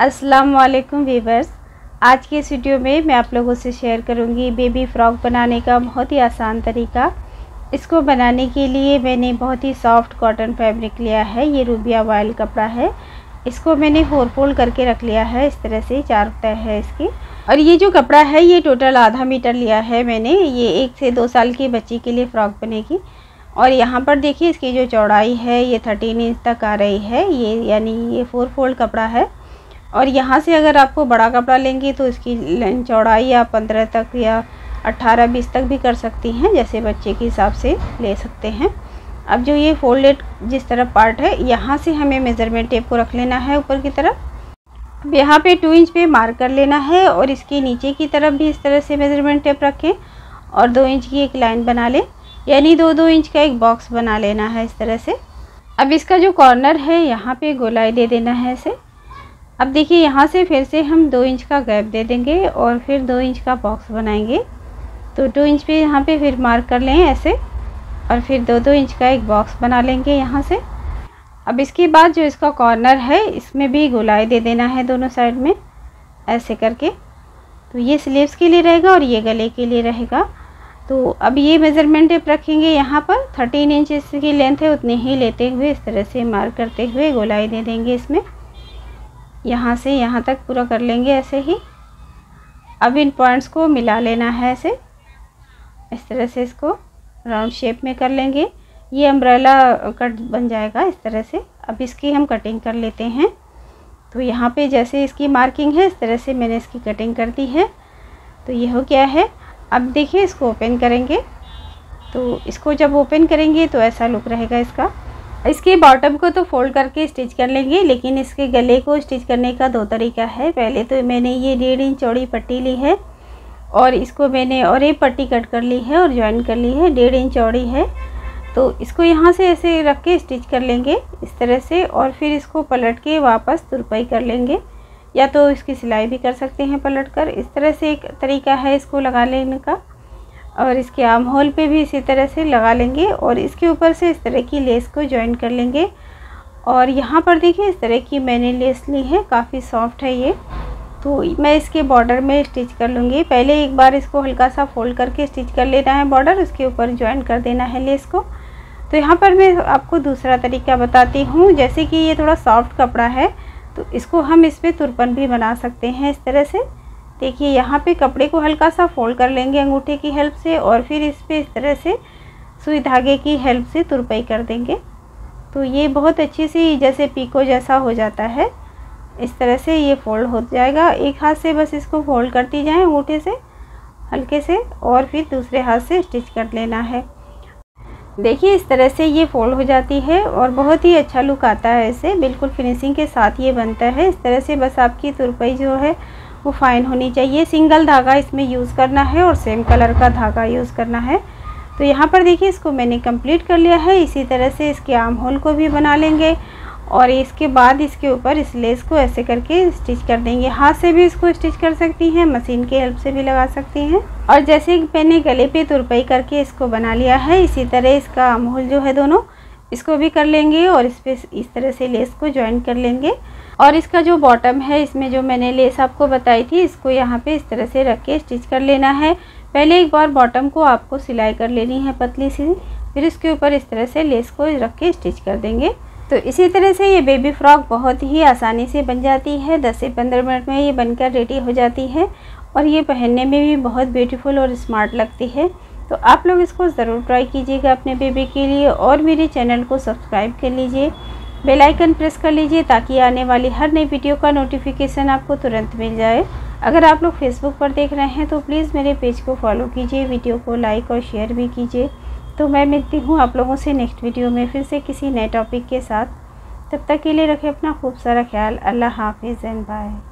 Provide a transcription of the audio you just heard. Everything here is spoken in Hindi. अस्सलाम वालेकुम वीवर्स, आज के इस वीडियो में मैं आप लोगों से शेयर करूंगी बेबी फ्रॉक बनाने का बहुत ही आसान तरीका। इसको बनाने के लिए मैंने बहुत ही सॉफ्ट कॉटन फैब्रिक लिया है, ये रूबिया वायल कपड़ा है। इसको मैंने 4 फोल्ड करके रख लिया है, इस तरह से 4 तह है इसकी। और ये जो कपड़ा है ये टोटल आधा मीटर लिया है मैंने, ये 1 से 2 साल की बच्ची के लिए फ्रॉक बनेगी। और यहाँ पर देखिए इसकी जो चौड़ाई है ये 13 इंच तक आ रही है, ये यानी ये 4 फोल्ड कपड़ा है। और यहाँ से अगर आपको बड़ा कपड़ा लेंगे तो इसकी चौड़ाई आप 15 तक या 18-20 तक भी कर सकती हैं, जैसे बच्चे के हिसाब से ले सकते हैं। अब जो ये फोल्डेड जिस तरफ पार्ट है यहाँ से हमें मेज़रमेंट टेप को रख लेना है ऊपर की तरफ। अब यहाँ पे 2 इंच पे मार्क कर लेना है और इसके नीचे की तरफ भी इस तरह से मेज़रमेंट टेप रखें और 2 इंच की एक लाइन बना लें, यानी 2-2 इंच का एक बॉक्स बना लेना है इस तरह से। अब इसका जो कॉर्नर है यहाँ पर गोलाई दे देना है इसे। अब देखिए यहाँ से फिर से हम 2 इंच का गैप दे देंगे और फिर 2 इंच का बॉक्स बनाएंगे, तो 2 इंच पे यहाँ पे फिर मार्क कर लें ऐसे और फिर 2-2 इंच का एक बॉक्स बना लेंगे यहाँ से। अब इसके बाद जो इसका कॉर्नर है इसमें भी गोलाई दे देना है दोनों साइड में ऐसे करके, तो ये स्लीव्स के लिए रहेगा और ये गले के लिए रहेगा। तो अब ये मेज़रमेंट टेप रखेंगे यहाँ पर, 13 इंच इसकी लेंथ है उतनी ही लेते हुए इस तरह से मार्क करते हुए गोलाई दे देंगे इसमें, यहाँ से यहाँ तक पूरा कर लेंगे ऐसे ही। अब इन पॉइंट्स को मिला लेना है ऐसे, इस तरह से इसको राउंड शेप में कर लेंगे, ये अम्ब्रेला कट बन जाएगा इस तरह से। अब इसकी हम कटिंग कर लेते हैं, तो यहाँ पे जैसे इसकी मार्किंग है इस तरह से मैंने इसकी कटिंग कर दी है, तो ये हो गया है। अब देखिए इसको ओपन करेंगे, तो इसको जब ओपन करेंगे तो ऐसा लुक रहेगा इसका। इसके बॉटम को तो फोल्ड करके स्टिच कर लेंगे, लेकिन इसके गले को स्टिच करने का 2 तरीका है। पहले तो मैंने ये 1.5 इंच चौड़ी पट्टी ली है और इसको मैंने और एक पट्टी कट कर ली है और ज्वाइन कर ली है, 1.5 इंच चौड़ी है। तो इसको यहाँ से ऐसे रख के स्टिच कर लेंगे इस तरह से और फिर इसको पलट के वापस तुरपाई कर लेंगे, या तो इसकी सिलाई भी कर सकते हैं पलट कर। इस तरह से एक तरीका है इसको लगा लेने का, और इसके आर्म होल पे भी इसी तरह से लगा लेंगे और इसके ऊपर से इस तरह की लेस को ज्वाइन कर लेंगे। और यहाँ पर देखिए इस तरह की मैंने लेस ली है, काफ़ी सॉफ्ट है ये, तो मैं इसके बॉर्डर में स्टिच कर लूँगी। पहले एक बार इसको हल्का सा फोल्ड करके स्टिच कर लेना है बॉर्डर, उसके ऊपर ज्वाइन कर देना है लेस को। तो यहाँ पर मैं आपको दूसरा तरीका बताती हूँ, जैसे कि ये थोड़ा सॉफ्ट कपड़ा है तो इसको हम इस पर तुरपन भी बना सकते हैं इस तरह से। देखिए यहाँ पे कपड़े को हल्का सा फोल्ड कर लेंगे अंगूठे की हेल्प से और फिर इस पर इस तरह से सुई धागे की हेल्प से तुरपाई कर देंगे, तो ये बहुत अच्छी सी जैसे पीको जैसा हो जाता है। इस तरह से ये फोल्ड हो जाएगा, एक हाथ से बस इसको फोल्ड करती जाएं अंगूठे से हल्के से और फिर दूसरे हाथ से स्टिच कर लेना है। देखिए इस तरह से ये फोल्ड हो जाती है और बहुत ही अच्छा लुक आता है इसे, बिल्कुल फिनिशिंग के साथ ये बनता है इस तरह से। बस आपकी तुरपाई जो है वो फाइन होनी चाहिए, सिंगल धागा इसमें यूज़ करना है और सेम कलर का धागा यूज़ करना है। तो यहाँ पर देखिए इसको मैंने कंप्लीट कर लिया है, इसी तरह से इसके आर्म होल को भी बना लेंगे और इसके बाद इसके ऊपर इस लेस को ऐसे करके स्टिच कर देंगे। हाथ से भी इसको स्टिच कर सकती हैं, मशीन की हेल्प से भी लगा सकती हैं। और जैसे मैंने गले पे तुरपाई करके इसको बना लिया है, इसी तरह इसका आर्म होल जो है दोनों इसको भी कर लेंगे और इस पर इस तरह से लेस को ज्वाइन कर लेंगे। और इसका जो बॉटम है इसमें जो मैंने लेस आपको बताई थी इसको यहाँ पे इस तरह से रख के स्टिच कर लेना है। पहले एक बार बॉटम को आपको सिलाई कर लेनी है पतली सी, फिर इसके ऊपर इस तरह से लेस को रख के स्टिच कर देंगे। तो इसी तरह से ये बेबी फ्रॉक बहुत ही आसानी से बन जाती है, 10 से 15 मिनट में ये बनकर रेडी हो जाती है और ये पहनने में भी बहुत ब्यूटीफुल और स्मार्ट लगती है। तो आप लोग इसको ज़रूर ट्राई कीजिएगा अपने बेबी के लिए और मेरे चैनल को सब्सक्राइब कर लीजिए, बेल आइकन प्रेस कर लीजिए ताकि आने वाली हर नई वीडियो का नोटिफिकेशन आपको तुरंत मिल जाए। अगर आप लोग फेसबुक पर देख रहे हैं तो प्लीज़ मेरे पेज को फॉलो कीजिए, वीडियो को लाइक और शेयर भी कीजिए। तो मैं मिलती हूँ आप लोगों से नेक्स्ट वीडियो में फिर से किसी नए टॉपिक के साथ, तब तक के लिए रखें अपना खूब सारा ख्याल। अल्लाह हाफिज़ एंड बाय।